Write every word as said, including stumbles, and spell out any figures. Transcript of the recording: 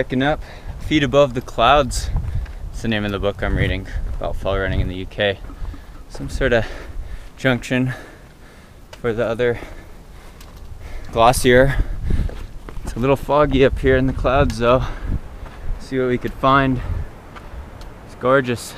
Kayaking Up, Feet Above the Clouds. It's the name of the book I'm reading about fall running in the U K. Some sort of junction for the other glacier. It's a little foggy up here in the clouds though. See what we could find. It's gorgeous.